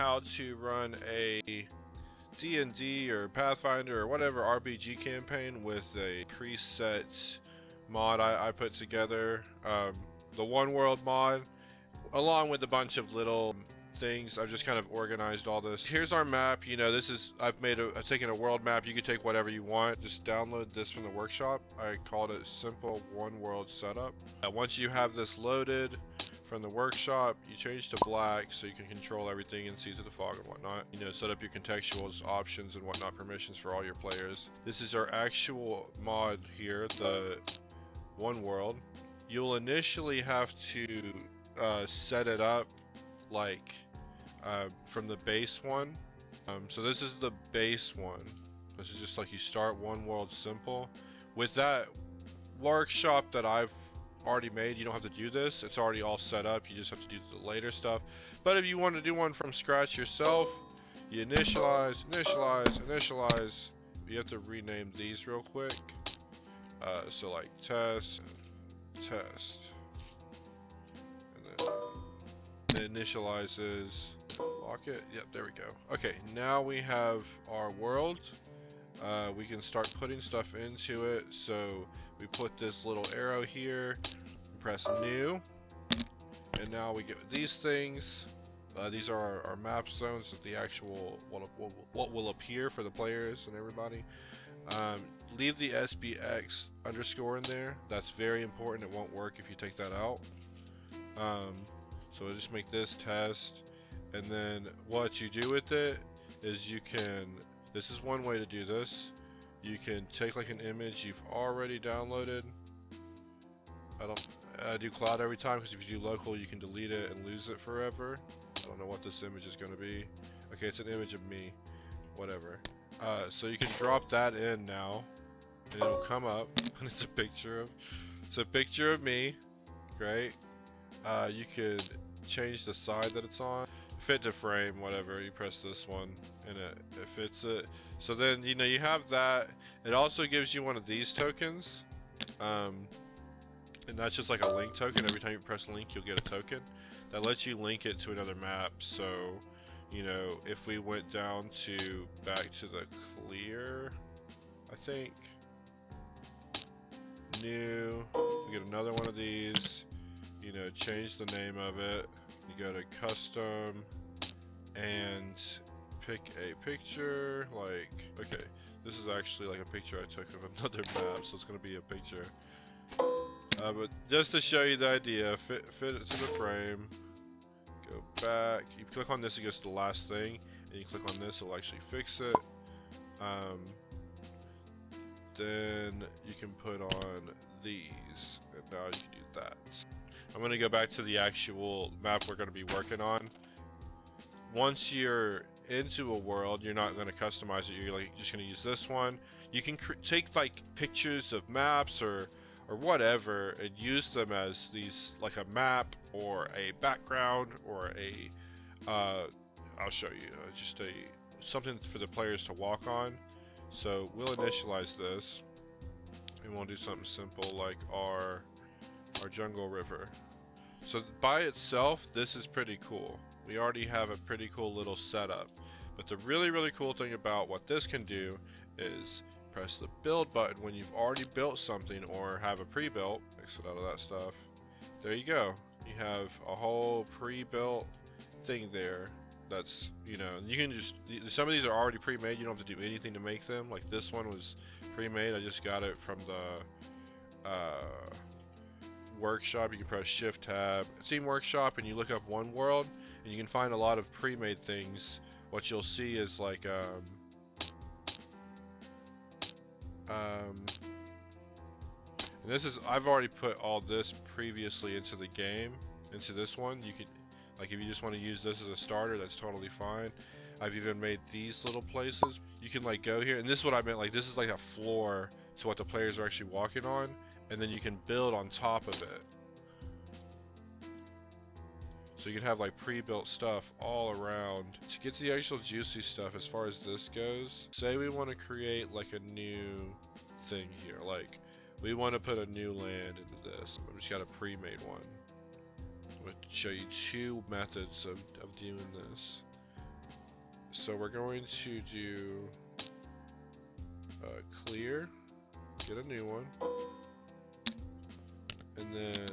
how to run a D&D or Pathfinder or whatever RPG campaign with a preset mod I put together, the One World mod, along with a bunch of little things. I've just kind of organized all this. Here's our map. You know, this is, I've taken a world map. You can take whatever you want. Just download this from the workshop. I called it Simple One World Setup. Now, once you have this loaded from the workshop, you change to black so you can control everything and see through the fog and whatnot. You know, set up your contextuals, options, and whatnot, permissions for all your players. This is our actual mod here, the One World. You'll initially have to set it up like from the base one. So this is the base one. This is just like you start One World Simple. With that workshop that I've already made, you don't have to do this. It's already all set up. You just have to do the later stuff. But if you want to do one from scratch yourself, you initialize. You have to rename these real quick. So like test, and then it initializes, lock it. Yep, there we go. Okay, now we have our world. We can start putting stuff into it. So we put this little arrow here, press new, and now we get these things. These are our map zones of the actual, what will appear for the players and everybody. Leave the SBX underscore in there. That's very important. It won't work if you take that out. So we'll just make this test. And then what you do with it is you can, this is one way to do this. You can take like an image you've already downloaded. I do cloud every time because if you do local, you can delete it and lose it forever. I don't know what this image is going to be. Okay, it's an image of me, whatever. So you can drop that in now, and it'll come up, and it's a picture of, me, great. You can change the side that it's on. Fit to frame, whatever, you press this one and it fits it. So then, you know, you have that. It also gives you one of these tokens, and that's just like a link token. Every time you press link, you'll get a token that lets you link it to another map. So, you know, if we went down to back to the clear, I think, new, we get another one of these, you know, change the name of it. You go to custom and pick a picture. Like, okay, this is actually like a picture I took of another map, so it's gonna be a picture. But just to show you the idea, fit it to the frame. Go back. You click on this, it goes to the last thing, and you click on this, it'll actually fix it. Then you can put on these, and now you can do that. I'm going to go back to the actual map we're going to be working on. Once you're into a world, you're not going to customize it. You're like, just going to use this one. You can take like pictures of maps or whatever and use them as these, like a map or a background or a, I'll show you, just a, something for the players to walk on. So we'll initialize this and we'll do something simple like our jungle river. So by itself, this is pretty cool. We already have a pretty cool little setup, but the really cool thing about what this can do is press the build button when you've already built something or have a pre-built. Exit out of that stuff. There you go. You have a whole pre-built thing there. That's, you know, you can just, some of these are already pre-made. You don't have to do anything to make them. Like this one was pre-made. I just got it from the workshop. You can press shift tab, Steam Workshop, and you look up One World, and you can find a lot of pre-made things. What you'll see is like and this is, I've already put all this previously into the game, into this one. You could, like, if you just want to use this as a starter, that's totally fine. I've even made these little places. You can like go here, and this is what I meant, like this is like a floor to what the players are actually walking on. And then you can build on top of it. So you can have like pre-built stuff all around. To get to the actual juicy stuff as far as this goes, say we want to create like a new thing here. Like we want to put a new land into this. I've just got a pre-made one. I'm going to show you two methods of doing this. So we're going to do clear, get a new one, and then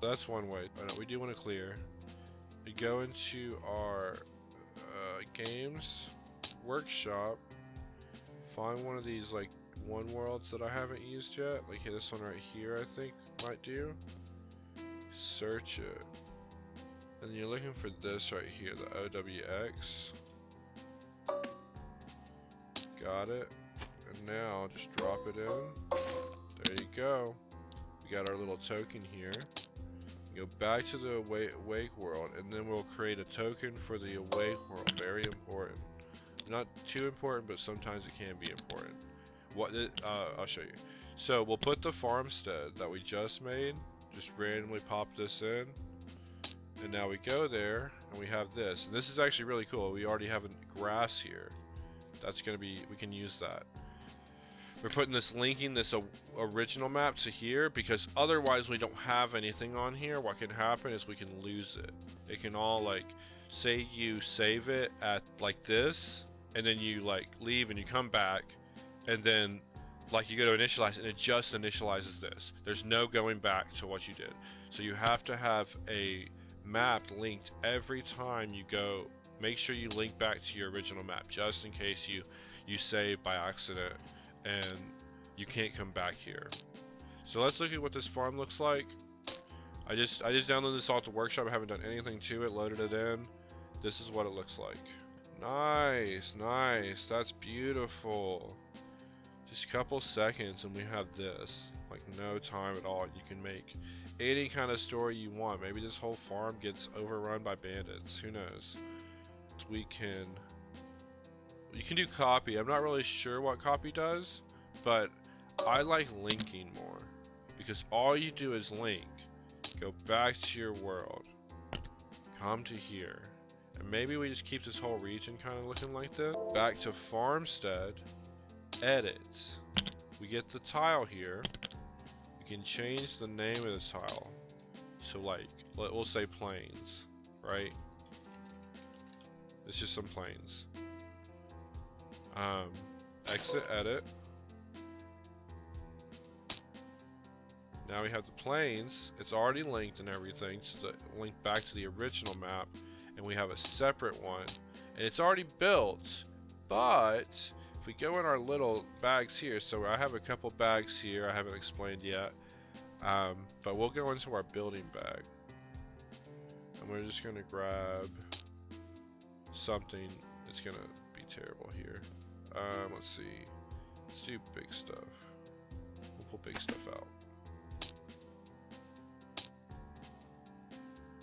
that's one way. Why don't we do want to clear? We go into our games workshop, find one of these like One Worlds that I haven't used yet. Like this one right here, I think might do. Search it. And you're looking for this right here, the OWX. Got it. And now just drop it in. There you go. We got our little token here. Go back to the awake world, and then we'll create a token for the awake world. Very important. Not too important, but sometimes it can be important. What? I'll show you. So we'll put the farmstead that we just made. Just randomly pop this in. And now we go there, and we have this. And this is actually really cool. We already have a grass here. That's going to be, we can use that. We're putting this, linking this original map to here, because otherwise we don't have anything on here. What can happen is we can lose it. It can all, like, say you save it at, like, this, and then you, like, leave and you come back, and then, like, you go to initialize, and it just initializes this. There's no going back to what you did. So you have to have a map linked every time you go. Make sure you link back to your original map, just in case you save by accident and you can't come back here. So let's look at what this farm looks like. I just downloaded this off the workshop. I haven't done anything to it, loaded it in. This is what it looks like. Nice, nice, that's beautiful. Just a couple seconds and we have this, like no time at all. You can make any kind of story you want. Maybe this whole farm gets overrun by bandits, who knows. We can, you can do copy. I'm not really sure what copy does, but I like linking more, because all you do is link, go back to your world, come to here, and maybe we just keep this whole region kind of looking like this. Back to farmstead, edit, we get the tile here. We can change the name of the tile, so like we'll say plains, right? It's just some planes. Exit, edit. Now we have the planes. It's already linked and everything, so link back to the original map, and we have a separate one, and it's already built. But if we go in our little bags here, so I have a couple bags here I haven't explained yet, but we'll go into our building bag, and we're just gonna grab something. It's gonna be terrible here. Let's see, let's do big stuff. We'll pull big stuff out.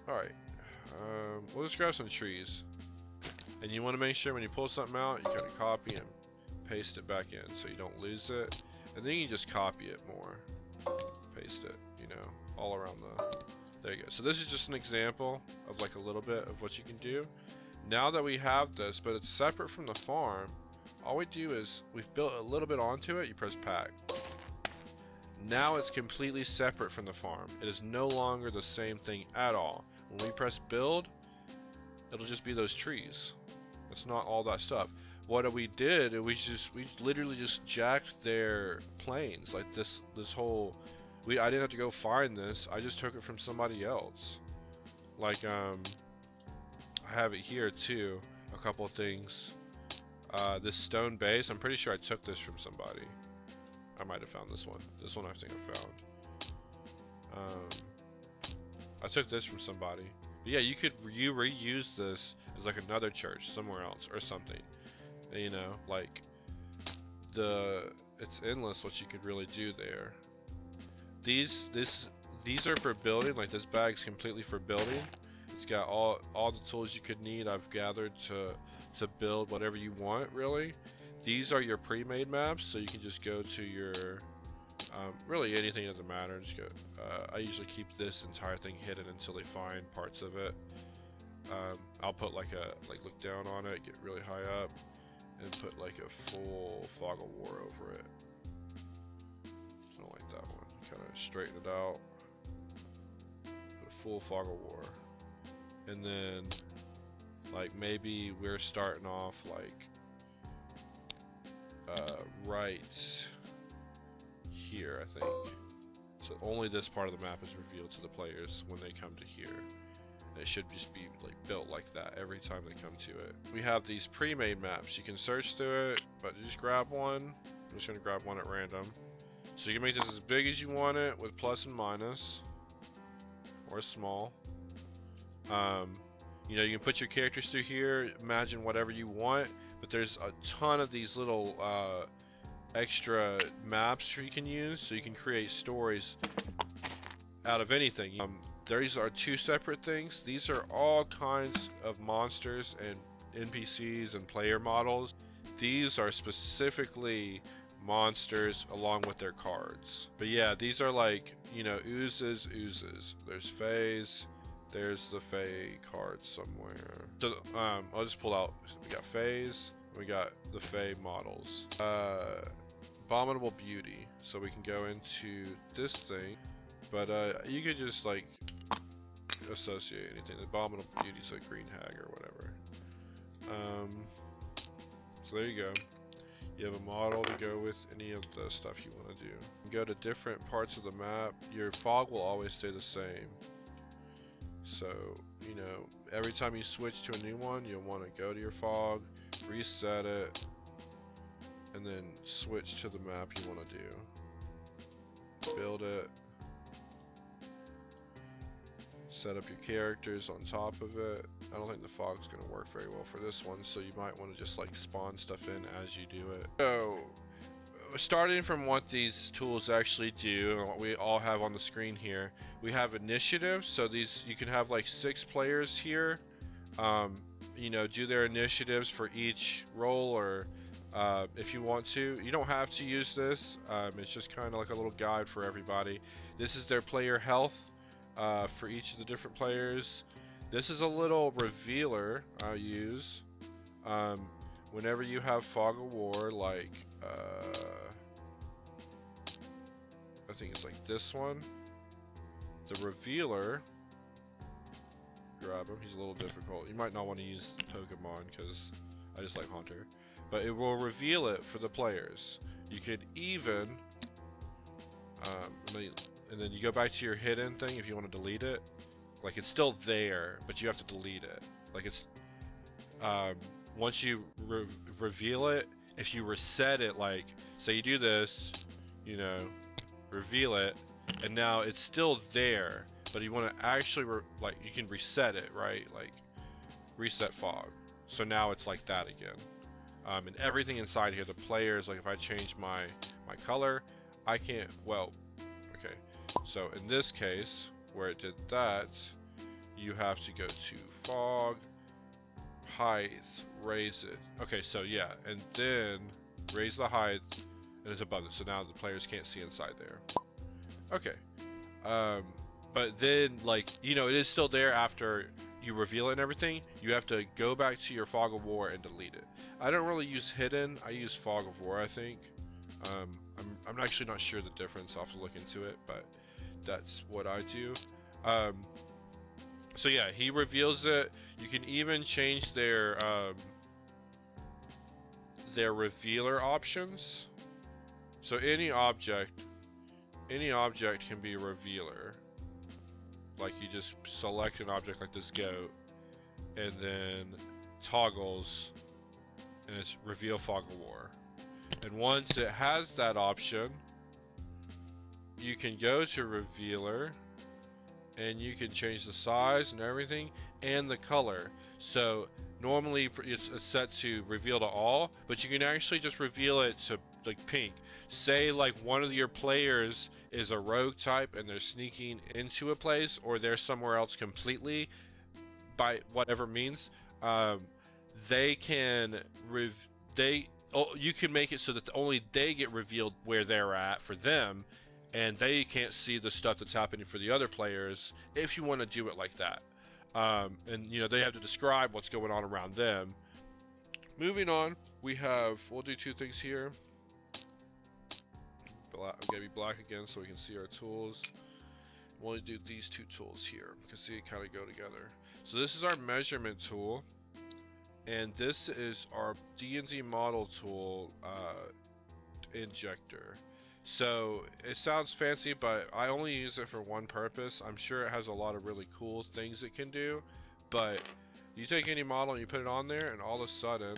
All right, we'll just grab some trees, and you want to make sure when you pull something out, you kind of copy and paste it back in so you don't lose it, and then you just copy it more, paste it, you know, all around the, there you go. So this is just an example of like a little bit of what you can do. Now that we have this, but it's separate from the farm, all we do is we've built a little bit onto it, you press pack. Now it's completely separate from the farm. It is no longer the same thing at all. When we press build, it'll just be those trees. It's not all that stuff. What we did, we literally just jacked their planes, like this whole, I didn't have to go find this. I just took it from somebody else. Like, I have it here too, a couple of things. This stone base, I'm pretty sure I took this from somebody. I might have found this one. This one I think I found. I took this from somebody. But yeah, you reuse this as like another church somewhere else or something. You know, like it's endless what you could really do there. These are for building. Like this bag's completely for building. It's got all the tools you could need. I've gathered to build whatever you want, really. These are your pre-made maps, so you can just go to your really anything, doesn't matter. Just go. I usually keep this entire thing hidden until they find parts of it. I'll put like look down on it, get really high up, and put like a full fog of war over it. I don't like that one. Kind of straighten it out. Put a full fog of war. And then Like maybe we're starting off like right here, I think. So only this part of the map is revealed to the players when they come to here. And it should just be like built like that every time they come to it. We have these pre-made maps. You can search through it, but just grab one. I'm just gonna grab one at random. So you can make this as big as you want it with plus and minus, or small. You know, you can put your characters through here, imagine whatever you want, but there's a ton of these little extra maps you can use, so you can create stories out of anything. These are two separate things. These are all kinds of monsters and NPCs and player models. These are specifically monsters along with their cards. But yeah, these are like, you know, oozes. There's Fae's. There's the Fae card somewhere. So I'll just pull out. We got Fae's. We got the Fae models. Abominable Beauty. So we can go into this thing. But you could just like associate anything. Abominable Beauty's like Green Hag or whatever. So there you go. You have a model to go with any of the stuff you want to do. Go to different parts of the map. Your fog will always stay the same. So, you know, every time you switch to a new one, you'll want to go to your fog, reset it, and then switch to the map you want to do. Build it. Set up your characters on top of it. I don't think the fog's gonna work very well for this one, so you might want to just like spawn stuff in as you do it. So, starting from what these tools actually do and what we all have on the screen here, we have initiative. So these, you can have like 6 players here, you know, do their initiatives for each role, or if you want to. You don't have to use this. It's just kind of like a little guide for everybody. This is their player health. For each of the different players, this is a little revealer I use whenever you have fog of war, like I think it's like this one, the revealer. Grab him, he's a little difficult. You might not want to use Pokemon because I just like Haunter, but it will reveal it for the players. You could even and then you go back to your hidden thing if you want to delete it. Like, it's still there, but you have to delete it. Like, it's once you reveal it, if you reset it, like say you do this, you know, reveal it, and now it's still there, but you want to actually like, you can reset it, right? Like reset fog, so now it's like that again. And everything inside here, the players, like if I change my color, I can't, well, okay. So in this case, where it did that, you have to go to fog, height, raise it. Okay, so yeah, and then raise the height, and it's above it. So now the players can't see inside there. Okay, but then, like, you know, it is still there after you reveal it and everything. You have to go back to your fog of war and delete it. I don't really use hidden. I use fog of war, I think. I'm actually not sure the difference. I'll have to look into it, but that's what I do. So yeah, he reveals it. You can even change their revealer options. So any object can be a revealer. Like, you just select an object like this goat, and then toggles, and it's reveal fog of war. And once it has that option, you can go to revealer, and you can change the size and everything, and the color. So normally it's set to reveal to all, but you can actually just reveal it to like pink. Say like one of your players is a rogue type and they're sneaking into a place, or they're somewhere else completely by whatever means. They can you can make it so that only they get revealed where they're at for them, and they can't see the stuff that's happening for the other players, if you want to do it like that. And you know, they have to describe what's going on around them. Moving on, we'll do 2 things here. Black, I'm gonna be black again so we can see our tools. We'll only do these 2 tools here because they kind of go together. So this is our measurement tool. And this is our D&D model tool injector. So it sounds fancy, but I only use it for one purpose. I'm sure it has a lot of really cool things it can do, but you take any model and you put it on there, and all of a sudden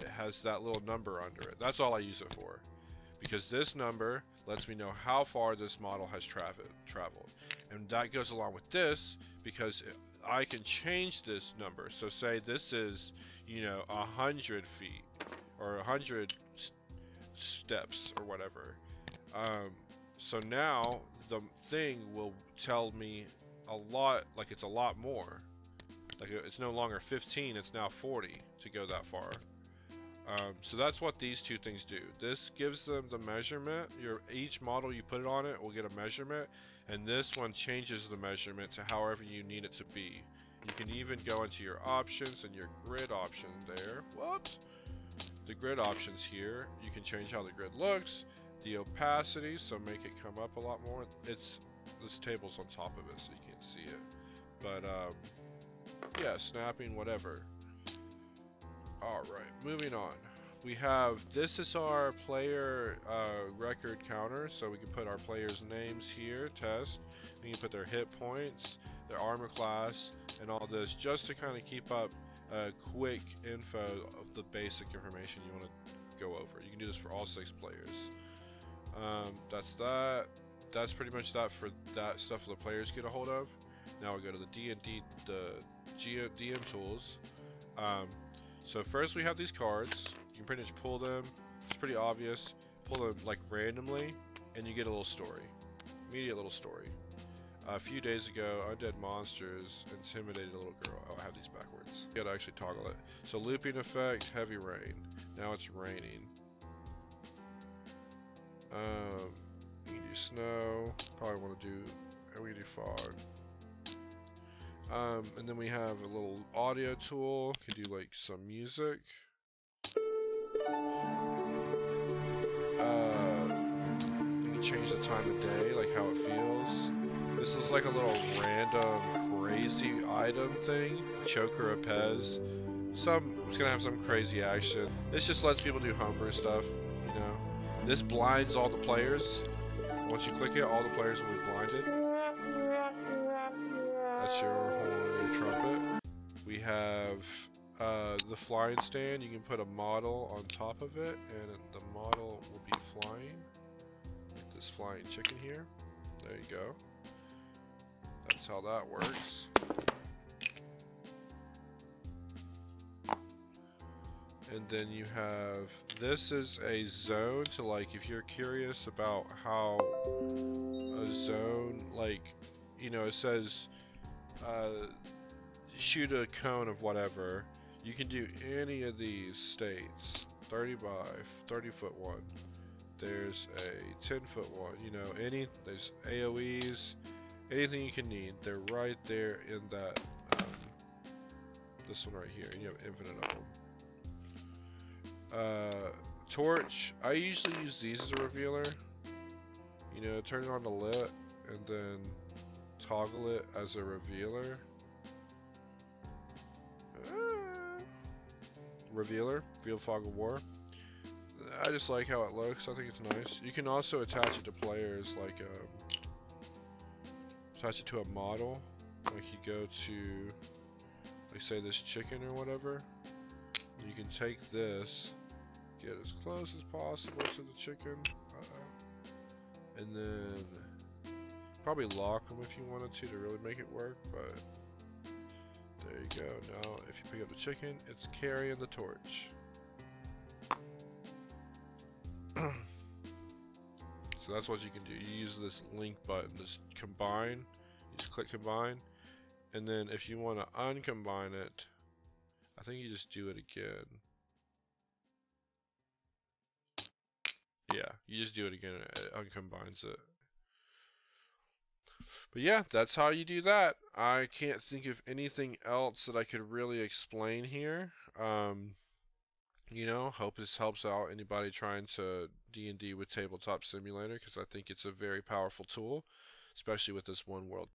it has that little number under it. That's all I use it for, because this number lets me know how far this model has traveled. And that goes along with this, because I can change this number. So say this is, you know, 100 feet or 100 steps or whatever. So now the thing will tell me a lot, like it's a lot more. Like it's no longer 15, it's now 40 to go that far. So that's what these two things do. This gives them the measurement. Each model you put it on, it will get a measurement, and this one changes the measurement to however you need it to be. You can even go into your options and your grid option there. Whoops! The grid options here. You can change how the grid looks, the opacity, so make it come up a lot more. It's this table's on top of it, so you can't see it. But yeah, snapping, whatever. Alright, moving on. We have, this is our player record counter, so we can put our players' names here, test. You can put their hit points, their armor class, and all this, just to kind of keep up quick info of the basic information you want to go over. You can do this for all 6 players. That's that. That's pretty much that for that stuff the players get a hold of. Now we go to the D&D, the GM tools. So first we have these cards. You can pretty much pull them, it's pretty obvious, pull them like randomly, and you get a little story, immediate little story. A few days ago, undead monsters intimidated a little girl. Oh, I have these backwards. You gotta actually toggle it. So looping effect, heavy rain. Now it's raining. You can do snow, probably wanna do, and we can do fog. And then we have a little audio tool. Can do like some music. You can change the time of day, like how it feels. This is like a little random crazy item thing. Choker a Pez. It's gonna have some crazy action. This just lets people do homebrew stuff, you know. This blinds all the players. Once you click it, all the players will be blinded. Your horn, your trumpet. We have the flying stand. You can put a model on top of it, and the model will be flying. Get this flying chicken here. There you go. That's how that works. And then you have, this is a zone to, like, if you're curious about how a zone, like, you know, it says shoot a cone of whatever. You can do any of these states. 30 by 30 foot one. There's a 10 foot one. You know, there's AOEs, anything you can need. They're right there in that, this one right here. And you have infinite of them. Torch. I usually use these as a revealer. You know, turn it on to lit, and then toggle it as a revealer. Revealer, Field Fog of War. I just like how it looks. I think it's nice. You can also attach it to players, like attach it to a model. Like you go to, like, say this chicken or whatever. You can take this, get as close as possible to the chicken, and then probably lock them if you wanted to really make it work, but there you go. Now if you pick up the chicken, it's carrying the torch. So that's what you can do. You use this link button, this combine. You just click combine, and then if you want to uncombine it, I think you just do it again. Yeah, you just do it again and it uncombines it. But yeah, that's how you do that. I can't think of anything else that I could really explain here. You know, hope this helps out anybody trying to D&D with Tabletop Simulator, because I think it's a very powerful tool, especially with this One World